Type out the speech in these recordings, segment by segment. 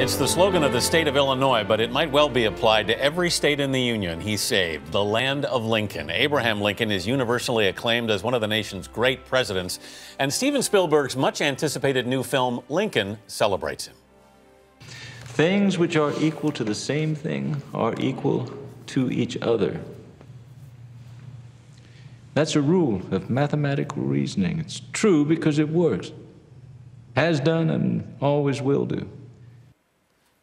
It's the slogan of the state of Illinois, but it might well be applied to every state in the Union. He saved the land of Lincoln. Abraham Lincoln is universally acclaimed as one of the nation's great presidents, and Steven Spielberg's much-anticipated new film, Lincoln, celebrates him. Things which are equal to the same thing are equal to each other. That's a rule of mathematical reasoning. It's true because it works. Has done and always will do.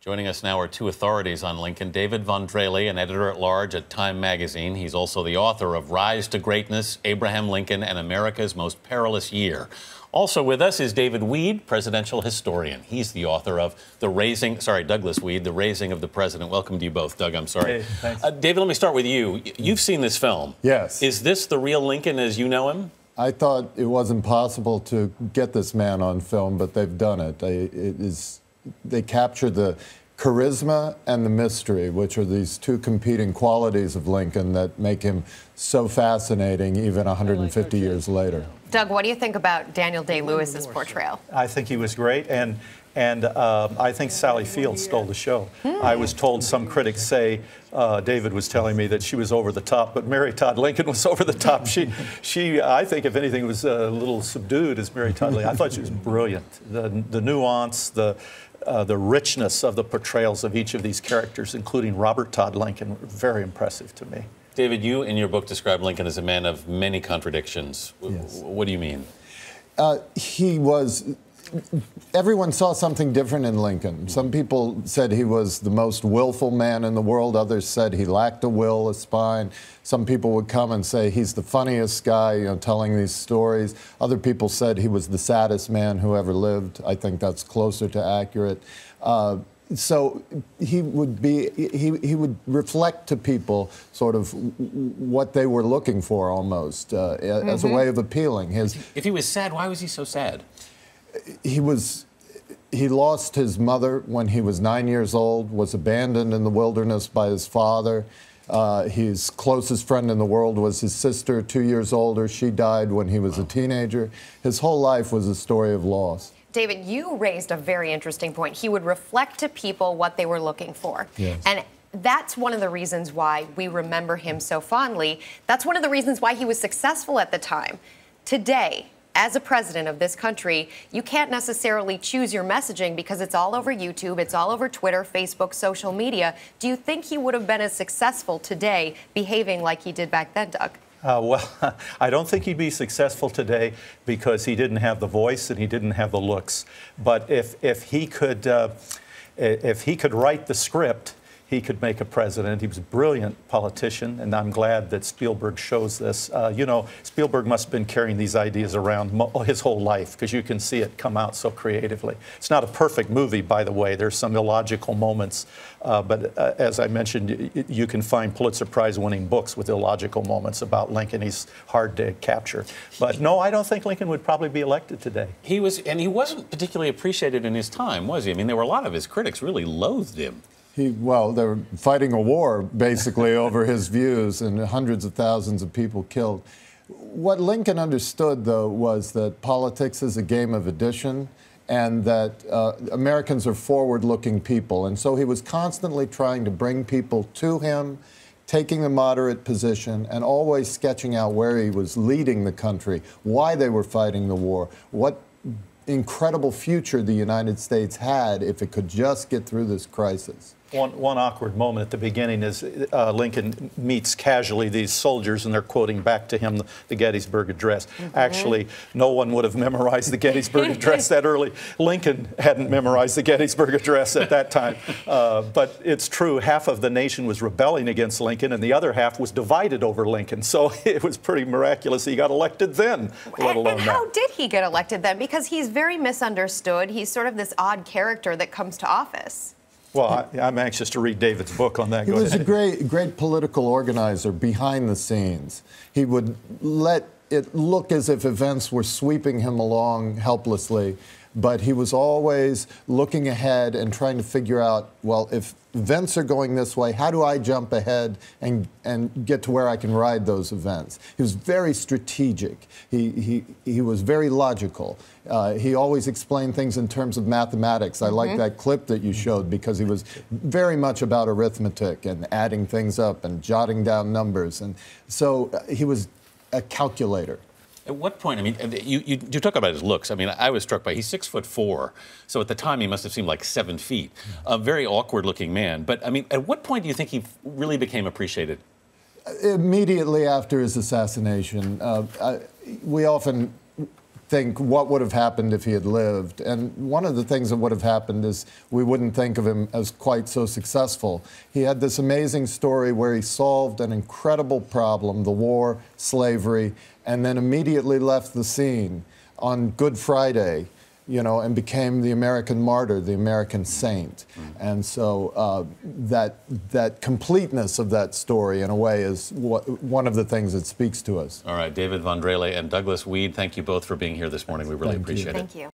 Joining us now are two authorities on Lincoln. David Von Drehle, an editor-at-large at Time Magazine. He's also the author of Rise to Greatness, Abraham Lincoln, and America's Most Perilous Year. Also with us is David Wead, presidential historian. He's the author of Douglas Wead, The Raising of the President. Welcome to you both, Doug, I'm sorry. Hey, thanks. David, let me start with you. You've seen this film. Yes. Is this the real Lincoln as you know him? I thought it was impossible to get this man on film, but they've done it. They capture the charisma and the mystery, which are these two competing qualities of Lincoln that make him so fascinating even 150 years later. Doug, what do you think about Daniel Day-Lewis's portrayal? I think he was great, and I think Sally Field stole the show. I was told, some critics say, David was telling me that she was over the top, but Mary Todd Lincoln was over the top. She I think, if anything, was a little subdued as Mary Todd Lincoln. I thought she was brilliant. The nuance, the richness of the portrayals of each of these characters, including Robert Todd Lincoln, were very impressive to me. David, you in your book describe Lincoln as a man of many contradictions. Yes. What do you mean? Everyone saw something different in Lincoln. Some people said he was the most willful man in the world. Others said he lacked a will, a spine. Some people would come and say he's the funniest guy, you know, telling these stories. Other people said he was the saddest man who ever lived. I think that's closer to accurate. So he would reflect to people sort of what they were looking for, almost as a way of appealing. If he was sad, why was he so sad? He lost his mother when he was 9 years old, was abandoned in the wilderness by his father. His closest friend in the world was his sister, 2 years older. She died when he was a teenager. His whole life was a story of loss. David, you raised a very interesting point. He would reflect to people what they were looking for. Yes. And that's one of the reasons why we remember him so fondly. That's one of the reasons why he was successful at the time. Today, as a president of this country, you can't necessarily choose your messaging because it's all over YouTube, it's all over Twitter, Facebook, social media. Do you think he would have been as successful today behaving like he did back then, Doug? Well, I don't think he'd be successful today because he didn't have the voice and he didn't have the looks. But if he could write the script, he could make a president. He was a brilliant politician, and I'm glad that Spielberg shows this. You know, Spielberg must have been carrying these ideas around his whole life because you can see it come out so creatively. It's not a perfect movie, by the way. There's some illogical moments, but as I mentioned, you can find Pulitzer Prize-winning books with illogical moments about Lincoln. He's hard to capture. But no, I don't think Lincoln would probably be elected today. He wasn't particularly appreciated in his time, was he? I mean, there were a lot of his critics really loathed him. Well, they were fighting a war, basically, over his views, and hundreds of thousands of people killed. What Lincoln understood, though, was that politics is a game of addition and that Americans are forward-looking people. And so he was constantly trying to bring people to him, taking the moderate position, and always sketching out where he was leading the country, why they were fighting the war, what incredible future the United States had if it could just get through this crisis. One awkward moment at the beginning is Lincoln meets casually these soldiers, and they're quoting back to him the Gettysburg Address. Actually, no one would have memorized the Gettysburg Address that early. Lincoln hadn't memorized the Gettysburg Address at that time. But it's true, half of the nation was rebelling against Lincoln, and the other half was divided over Lincoln. So it was pretty miraculous he got elected then, let alone now. How did he get elected then? Because he's very misunderstood. He's sort of this odd character that comes to office. Well, I'm anxious to read David's book on that. He was a great political organizer behind the scenes. He would let it look as if events were sweeping him along helplessly, but he was always looking ahead and trying to figure out, well, if events are going this way, how do I jump ahead and get to where I can ride those events? He was very strategic. He was very logical. He always explained things in terms of mathematics. I like that clip that you showed because he was very much about arithmetic and adding things up and jotting down numbers. And so he was a calculator. At what point, I mean, you talk about his looks. I mean, I was struck by, he's 6'4", so at the time he must have seemed like 7 feet. A very awkward-looking man. But, I mean, at what point do you think he really became appreciated? Immediately after his assassination. We often think what would have happened if he had lived. And one of the things that would have happened is we wouldn't think of him as quite so successful. He had this amazing story where he solved an incredible problem, the war, slavery, and then immediately left the scene on Good Friday, you know, and became the American martyr, the American saint. And so that completeness of that story, in a way, is one of the things that speaks to us. All right, David Von Drehle and Douglas Wead, thank you both for being here this morning. We really appreciate it. Thank you.